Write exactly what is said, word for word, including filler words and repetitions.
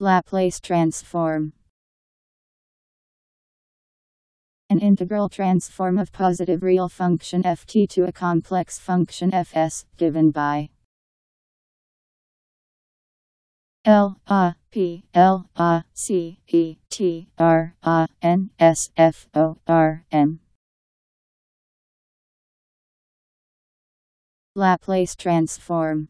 Laplace transform. An integral transform of positive real function ft to a complex function fs, given by L A P L A C E T R A N S F O R M. Laplace transform.